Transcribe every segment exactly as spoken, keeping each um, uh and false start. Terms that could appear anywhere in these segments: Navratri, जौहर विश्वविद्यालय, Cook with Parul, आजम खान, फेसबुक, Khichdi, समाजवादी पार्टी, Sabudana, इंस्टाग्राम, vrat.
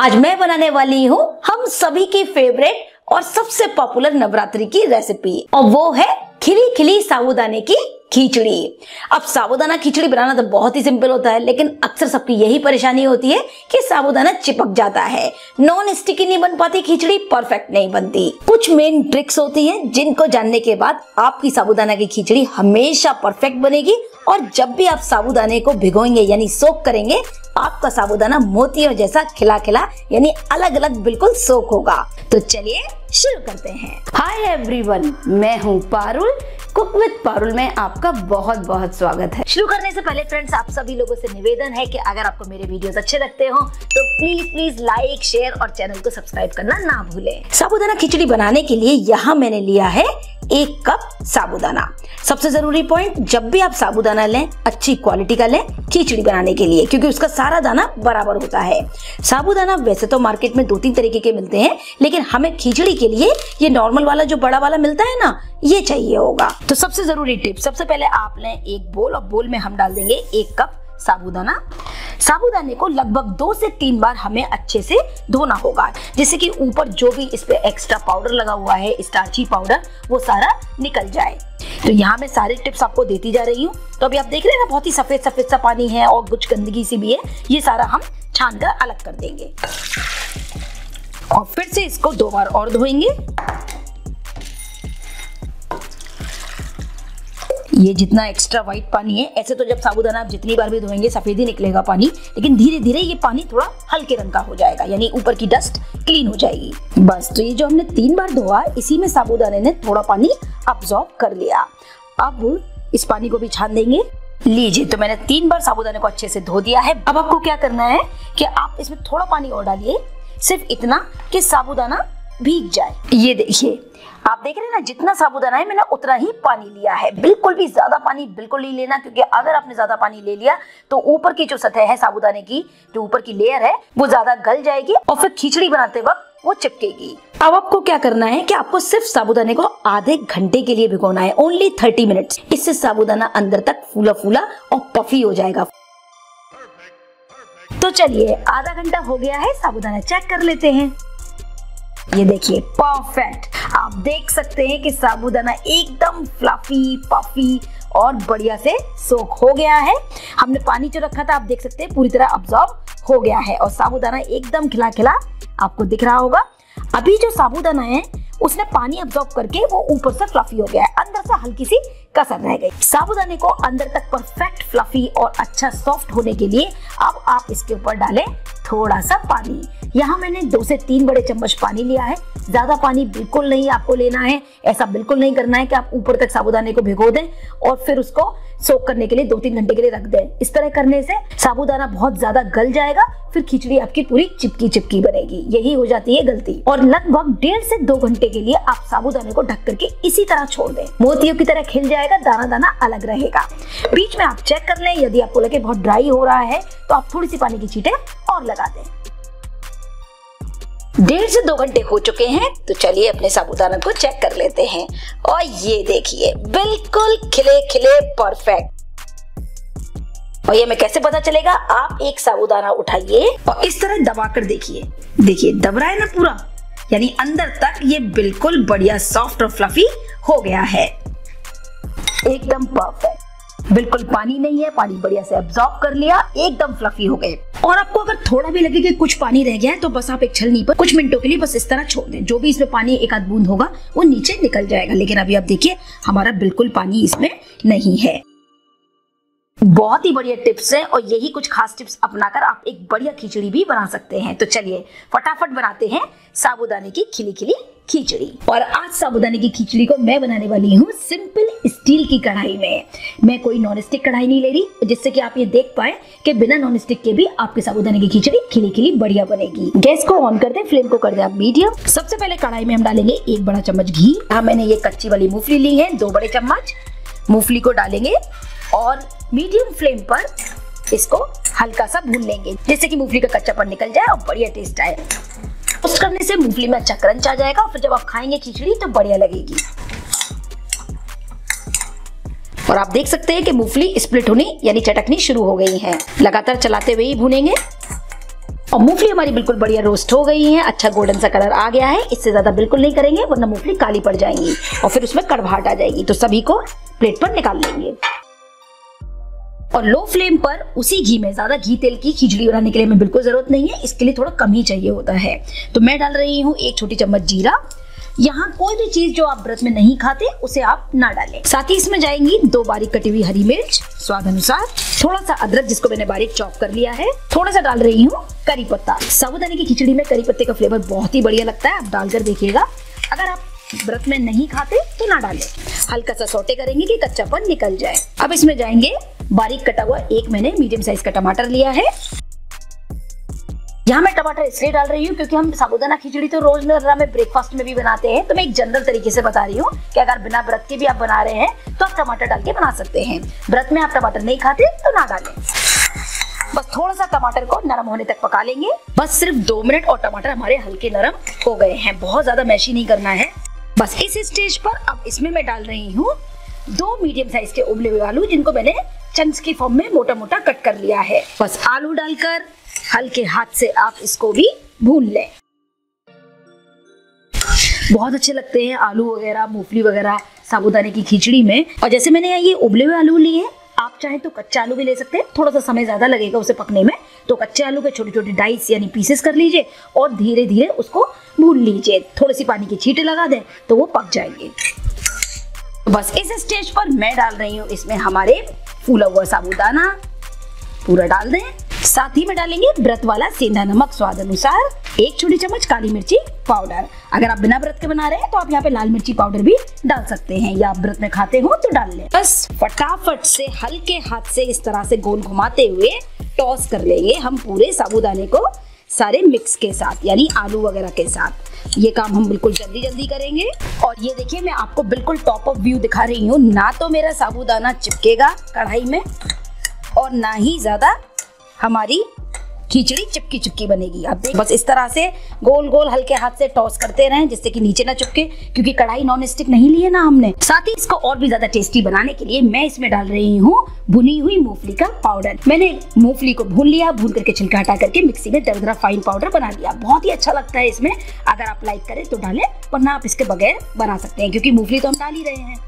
आज मैं बनाने वाली हूँ हम सभी की फेवरेट और सबसे पॉपुलर नवरात्रि की रेसिपी, और वो है खिली खिली साबूदाने की खिचड़ी। अब साबूदाना खिचड़ी बनाना तो बहुत ही सिंपल होता है, लेकिन अक्सर सबकी यही परेशानी होती है कि साबूदाना चिपक जाता है, नॉन स्टिकी नहीं बन पाती खिचड़ी, परफेक्ट नहीं बनती। कुछ मेन ट्रिक्स होती हैं जिनको जानने के बाद आपकी साबूदाना की खिचड़ी हमेशा परफेक्ट बनेगी। और जब भी आप साबूदाने को भिगोएंगे यानी सोक करेंगे, आपका साबूदाना मोतियों जैसा खिला खिला यानी अलग अलग बिल्कुल सोक होगा। तो चलिए शुरू करते हैं। हाय एवरीवन, मैं हूँ पारुल, कुक विद पारुल में आपका बहुत बहुत स्वागत है। शुरू करने से पहले फ्रेंड्स, आप सभी लोगों से निवेदन है कि अगर आपको मेरे वीडियोस अच्छे लगते हो तो प्लीज प्लीज लाइक, शेयर और चैनल को सब्सक्राइब करना ना भूलें। साबूदाना खिचड़ी बनाने के लिए यहाँ मैंने लिया है एक कप साबूदाना। सबसे जरूरी पॉइंट, जब भी आप साबूदाना लें अच्छी क्वालिटी का लें खिचड़ी बनाने के लिए, क्योंकि उसका सारा दाना बराबर होता है। साबूदाना वैसे तो मार्केट में दो तीन तरीके के मिलते हैं, लेकिन हमें खिचड़ी के लिए ये नॉर्मल वाला जो बड़ा वाला मिलता है ना, ये चाहिए होगा। तो सबसे जरूरी टिप, सबसे पहले आप लें एक बोल, और बोल में हम डाल देंगे एक कप साबूदाना। साबूदाने को लगभग दो से तीन बार हमें अच्छे से धोना होगा, जिससे कि ऊपर जो भी इस पे एक्स्ट्रा पाउडर लगा हुआ है, स्टार्ची पाउडर, वो सारा निकल जाए। तो यहाँ मैं सारे टिप्स आपको देती जा रही हूँ। तो अभी आप देख रहे हैं ना, बहुत ही सफेद सफेद सा पानी है और कुछ गंदगी सी भी है, ये सारा हम छान कर अलग कर देंगे। और फिर से इसको दो बार और धोएंगे। ये जितना एक्स्ट्रा वाइट पानी है, ऐसे तो जब साबूदाना आप जितनी बार भी धोएंगे सफेद ही निकलेगा पानी, लेकिन धीरे धीरे ये पानी थोड़ा हल्के रंग का हो जाएगा, यानी ऊपर की डस्ट क्लीन हो जाएगी। बस, तो ये जो हमने तीन बार धोआ, इसी में साबूदाने ने थोड़ा पानी अब्सॉर्ब कर लिया। अब इस पानी को भी छान देंगे। लीजिए, तो मैंने तीन बार साबूदाने को अच्छे से धो दिया है। अब आपको क्या करना है कि आप इसमें थोड़ा पानी और डालिए, सिर्फ इतना कि साबूदाना भीग जाए। ये देखिए, आप देख रहे हैं ना, जितना साबूदाना है मैंने उतना ही पानी लिया है, बिल्कुल भी ज्यादा पानी बिल्कुल नहीं लेना, क्योंकि अगर आपने ज्यादा पानी ले लिया तो ऊपर की जो सतह है साबूदाने की, जो ऊपर की लेयर है, वो ज्यादा गल जाएगी और फिर खिचड़ी बनाते वक्त वो चिपकेगी। अब आपको क्या करना है कि आपको सिर्फ साबूदाने को आधे घंटे के लिए भिगोना है, ओनली थर्टी मिनट्स। इससे साबूदाना अंदर तक फूला फूला और पफी हो जाएगा। तो चलिए, आधा घंटा हो गया है, साबूदाना चेक कर लेते हैं। ये देखिए, परफेक्ट, आप देख सकते हैं कि साबूदाना एकदम फ्लफी, पफी और बढ़िया से सोक हो गया है। हमने पानी जो रखा था, आप देख सकते हैं, पूरी तरह अब्सॉर्ब हो गया है और साबूदाना एकदम खिला खिला आपको दिख रहा होगा। अभी जो साबूदाना है उसने पानी अब्सॉर्ब करके वो ऊपर से फ्लफी हो गया है, अंदर से हल्की सी कसर रह गई। साबूदाने को अंदर तक परफेक्ट फ्लफी और अच्छा सॉफ्ट होने के लिए अब आप इसके ऊपर डालें थोड़ा सा पानी। यहाँ मैंने दो से तीन बड़े चम्मच पानी लिया है, ज्यादा पानी बिल्कुल नहीं आपको लेना है। ऐसा बिल्कुल नहीं करना है कि आप ऊपर तक साबूदाने को भिगो दें और फिर उसको सोक करने के लिए दो तीन घंटे के लिए रख दें। इस तरह करने से साबूदाना बहुत ज्यादा गल जाएगा, फिर खिचड़ी आपकी पूरी चिपकी चिपकी बनेगी, यही हो जाती है गलती। और लगभग डेढ़ से दो घंटे के लिए आप साबूदाने को ढक करके इसी तरह छोड़ दें, मोतियों की तरह खिल जाएगा, दाना दाना अलग रहेगा। बीच में आप चेक कर लें, यदि आपको लगे बहुत ड्राई हो रहा है तो आप थोड़ी सी पानी की छींटें और लगा दें। डेढ़ से दो घंटे हो चुके हैं, तो चलिए अपने साबूदाना को चेक कर लेते हैं। और ये देखिए, बिल्कुल खिले खिले, परफेक्ट। और ये हमें कैसे पता चलेगा? आप एक साबूदाना उठाइए और इस तरह दबाकर देखिए। देखिए, दब रहा है ना पूरा, यानी अंदर तक ये बिल्कुल बढ़िया सॉफ्ट और फ्लफी हो गया है, एकदम परफेक्ट। बिल्कुल पानी नहीं है, पानी बढ़िया से अब्सॉर्ब कर लिया, एकदम फ्लफी हो गए। और आपको अगर थोड़ा भी लगे कि कुछ पानी रह गया है, तो बस आप एक छलनी पर कुछ मिनटों के लिए बस इस तरह छोड़ दें। जो भी इसमें पानी एक आध बूंद होगा वो नीचे निकल जाएगा। लेकिन अभी आप देखिए, हमारा बिल्कुल पानी इसमें नहीं है। बहुत ही बढ़िया टिप्स हैं, और यही कुछ खास टिप्स अपनाकर आप एक बढ़िया खिचड़ी भी बना सकते हैं। तो चलिए फटाफट बनाते हैं साबूदाने की खिली खिली खिचड़ी। और आज साबूदाने की खिचड़ी को मैं बनाने वाली हूँ सिंपल स्टील की कढ़ाई में। मैं कोई नॉन स्टिक कढ़ाई नहीं ले रही, जिससे कि आप ये देख पाए कि बिना नॉन स्टिक के भी आपके साबूदाने की खिचड़ी खिली खिली बढ़िया बनेगी। गैस को ऑन कर दें, फ्लेम को कर दें आप मीडियम। सबसे पहले कढ़ाई में हम डालेंगे एक बड़ा चम्मच घी। हाँ, मैंने ये कच्ची वाली मूंगफली ली है, दो बड़े चम्मच मूंगफली को डालेंगे और मीडियम फ्लेम पर इसको हल्का सा भून लेंगे, जिससे कि मूंगफली का कच्चापन निकल जाए और बढ़िया टेस्ट आए। उस करने से मूंगफली में अच्छा क्रंच आ जाएगा और फिर जब आप खाएंगे खिचड़ी तो बढ़िया लगेगी। और आप देख सकते हैं कि मूंगफली स्प्लिट होनी यानी चटकनी शुरू हो गई है। लगातार चलाते हुए ही भूनेंगे और मूंगफली हमारी बिल्कुल बढ़िया रोस्ट हो गई है। अच्छा गोल्डन सा कलर आ गया है, इससे ज्यादा बिल्कुल नहीं करेंगे वरना मूंगफली काली पड़ जाएंगी और फिर उसमें कड़वाहट आ जाएगी। तो सभी को प्लेट पर निकाल लेंगे और लो फ्लेम पर उसी घी में, ज्यादा घी तेल की खिचड़ी बनाने के लिए हमें बिल्कुल जरूरत नहीं है, इसके लिए थोड़ा कम ही चाहिए होता है। तो मैं डाल रही हूँ एक छोटी चम्मच जीरा। यहाँ कोई भी चीज जो आप व्रत में नहीं खाते उसे आप ना डालें। साथ ही इसमें जाएंगी दो बारीक कटी हुई हरी मिर्च स्वाद अनुसार, थोड़ा सा अदरक जिसको मैंने बारीक चॉप कर लिया है, थोड़ा सा डाल रही हूँ करी पत्ता। साबूदाने की खिचड़ी में करी पत्ते का फ्लेवर बहुत ही बढ़िया लगता है, आप डालकर देखिएगा। अगर आप व्रत में नहीं खाते तो ना डालें। हल्का सा सौटे करेंगे कि कच्चापन निकल जाए। अब इसमें जाएंगे बारीक कटा हुआ एक मैंने मीडियम साइज का टमाटर लिया है। यहाँ मैं टमाटर इसलिए डाल रही हूँ क्योंकि हम साबूदाना खिचड़ी तो रोजमर्रा में ब्रेकफास्ट में भी बनाते हैं, तो मैं एक जनरल तरीके से बता रही हूँ कि अगर बिना व्रत के भी आप बना रहे हैं तो आप टमाटर डाल के बना सकते हैं। व्रत में आप टमाटर नहीं खाते तो ना डालें। बस थोड़ा सा टमाटर को नरम होने तक पका लेंगे, बस सिर्फ दो मिनट और टमाटर हमारे हल्के नरम हो गए हैं। बहुत ज्यादा मैशी नहीं करना है। बस इस स्टेज पर अब इसमें मैं डाल रही हूँ दो मीडियम साइज के उबले हुए आलू जिनको मैंने चंक्स की फॉर्म में मोटा मोटा कट कर लिया है। बस आलू डालकर हल्के हाथ से आप इसको भी भून लें। बहुत अच्छे लगते हैं आलू वगैरह मूंगफली वगैरह साबूदाने की खिचड़ी में। और जैसे मैंने यहाँ ये उबले हुए आलू लिए, आप चाहे तो कच्चा आलू भी ले सकते हैं, थोड़ा सा समय ज्यादा लगेगा उसे पकने में। तो कच्चे आलू के छोटे छोटे डाइस यानी पीसेस कर लीजिए और धीरे धीरे उसको भून लीजिए। थोड़ी सी पानी की छींटे लगा दें तो वो पक जाएंगे। बस इस स्टेज पर मैं डाल रही हूँ इसमें हमारे फूला हुआ साबूदाना, पूरा डाल दें। साथ ही में डालेंगे व्रत वाला सेंधा नमक स्वाद अनुसार, एक छोटी चम्मच काली मिर्ची पाउडर। अगर आप बिना व्रत के बना रहे हैं तो आप यहाँ पे लाल मिर्ची पाउडर भी डाल सकते हैं, या आप व्रत में खाते हो तो डाल लें। बस फटाफट से हल्के हाथ से इस तरह से गोल घुमाते हुए टॉस कर लेंगे हम पूरे साबूदाने को सारे मिक्स के साथ, यानी आलू वगैरह के साथ। ये काम हम बिल्कुल जल्दी जल्दी करेंगे। और ये देखिए मैं आपको बिल्कुल टॉप ऑफ व्यू दिखा रही हूँ, ना तो मेरा साबूदाना चिपकेगा कढ़ाई में और ना ही ज्यादा हमारी खिचड़ी चिपकी चिपकी बनेगी। आप देख बस इस तरह से गोल गोल हल्के हाथ से टॉस करते रहें जिससे कि नीचे ना चिपके, क्योंकि कढ़ाई नॉन स्टिक नहीं ली है ना हमने। साथ ही इसको और भी ज्यादा टेस्टी बनाने के लिए मैं इसमें डाल रही हूँ भुनी हुई मूंगफली का पाउडर। मैंने मूंगफली को भून लिया, भून करके छिलका हटा करके मिक्सी में दरदरा फाइन पाउडर बना लिया। बहुत ही अच्छा लगता है इसमें। अगर आप लाइक करें तो डालें, वरना आप इसके बगैर बना सकते हैं क्योंकि मूंगफली तो हम डाल ही रहे हैं।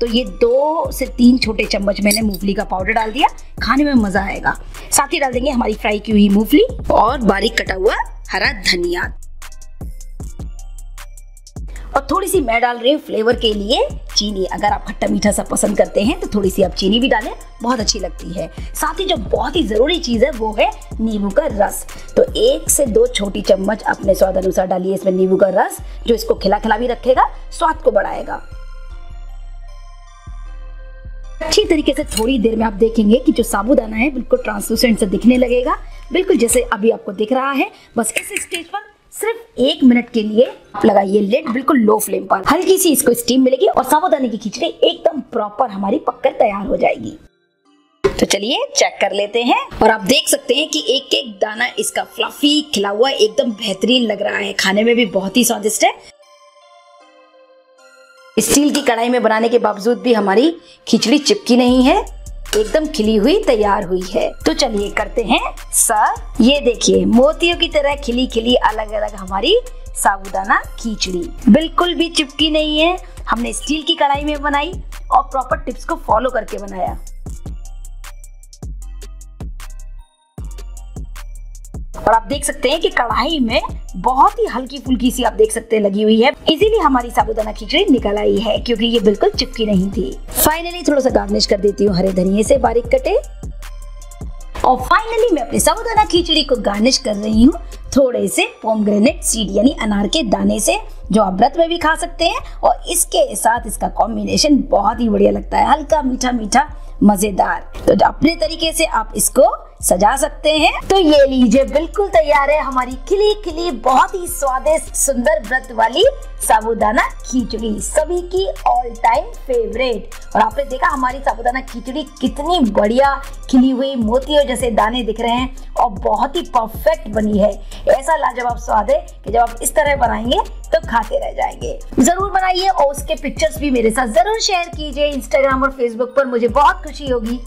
तो ये दो से तीन छोटे चम्मच मैंने मूंगफली का पाउडर डाल दिया, खाने में मजा आएगा। साथ ही डाल देंगे हमारी फ्राई की हुई मूंगफली और बारीक कटा हुआ हरा धनिया, और थोड़ी सी मैं डाल रही हूँ फ्लेवर के लिए चीनी। अगर आप खट्टा मीठा सा पसंद करते हैं तो थोड़ी सी आप चीनी भी डालें, बहुत अच्छी लगती है। साथ ही जो बहुत ही जरूरी चीज है वो है नींबू का रस। तो एक से दो छोटी चम्मच अपने स्वाद अनुसार डालिए इसमें नींबू का रस, जो इसको खिला खिला भी रखेगा, स्वाद को बढ़ाएगा। अच्छी तरीके से थोड़ी देर में आप देखेंगे कि जो साबूदाना है बिल्कुल ट्रांसलूसेंट से दिखने लगेगा, बिल्कुल जैसे अभी आपको दिख रहा है। बस इस स्टेज पर सिर्फ एक मिनट के लिए आप लगाइए लिड बिल्कुल लो फ्लेम पर, हल्की सी इसको स्टीम मिलेगी और साबूदाने की खिचड़ी एकदम प्रॉपर हमारी पककर तैयार हो जाएगी। तो चलिए चेक कर लेते हैं। और आप देख सकते हैं कि एक एक दाना इसका फ्लफी खिला हुआ एकदम बेहतरीन लग रहा है, खाने में भी बहुत ही स्वादिष्ट है। स्टील की कढ़ाई में बनाने के बावजूद भी हमारी खिचड़ी चिपकी नहीं है, एकदम खिली हुई तैयार हुई है। तो चलिए करते हैं सर। ये देखिए मोतियों की तरह खिली खिली अलग अलग हमारी साबूदाना खिचड़ी, बिल्कुल भी चिपकी नहीं है। हमने स्टील की कढ़ाई में बनाई और प्रॉपर टिप्स को फॉलो करके बनाया। और आप देख सकते हैं कि कढ़ाई में बहुत ही हल्की फुल्की सी आप देख सकते हैं लगी हुई है, इसीलिए हमारी साबूदाना खिचड़ी निकल आई है क्योंकि ये बिल्कुल चिपकी नहीं थी। फाइनली थोड़ा सा गार्निश कर देती हूँ हरे धनिये से बारीक कटे। और फाइनली मैं अपनी साबूदाना खिचड़ी को गार्निश कर रही हूँ थोड़े से पोमग्रेनेट सीड यानी अनार के दाने से, जो आप व्रत में भी खा सकते हैं। और इसके साथ इसका कॉम्बिनेशन बहुत ही बढ़िया लगता है, हल्का मीठा मीठा मजेदार। तो अपने तरीके से आप इसको सजा सकते हैं। तो ये लीजिए बिल्कुल तैयार है हमारी खिली खिली बहुत ही स्वादिष्ट सुंदर व्रत वाली साबूदाना खिचड़ी, सभी की ऑल टाइम फेवरेट। और आपने देखा हमारी साबूदाना खिचड़ी कितनी बढ़िया खिली हुई मोतियों जैसे दाने दिख रहे हैं और बहुत ही परफेक्ट बनी है। ऐसा लाजवाब स्वाद है कि जब आप इस तरह बनाएंगे तो खाते रह जाएंगे। जरूर बनाइए और उसके पिक्चर्स भी मेरे साथ जरूर शेयर कीजिए इंस्टाग्राम और फेसबुक पर, मुझे बहुत खुशी होगी।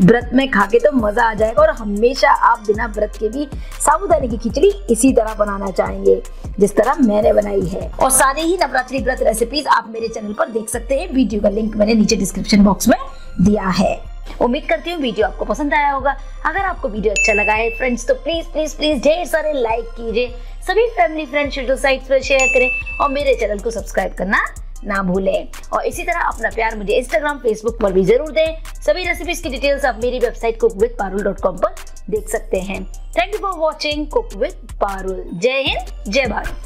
व्रत में खा के तो मजा आ जाएगा और हमेशा आप बिना व्रत के भी साबूदाने की खिचड़ी इसी तरह बनाना चाहेंगे जिस तरह मैंने बनाई है। और सारे ही नवरात्रि व्रत रेसिपीज आप मेरे चैनल पर देख सकते हैं, वीडियो का लिंक मैंने नीचे डिस्क्रिप्शन बॉक्स में दिया है। उम्मीद करती हूँ वीडियो आपको पसंद आया होगा। अगर आपको वीडियो अच्छा लगा है फ्रेंड्स तो प्लीज प्लीज प्लीज ढेर सारे लाइक कीजिए, सभी फैमिली फ्रेंड्स सोशल साइट्स पर शेयर करें और मेरे चैनल को सब्सक्राइब करना ना भूलें। और इसी तरह अपना प्यार मुझे इंस्टाग्राम फेसबुक पर भी जरूर दें। सभी रेसिपीज की डिटेल्स आप मेरी website cook with Parul dot com पर देख सकते हैं। Thank you for watching cook with Parul. जय हिंद जय भारत।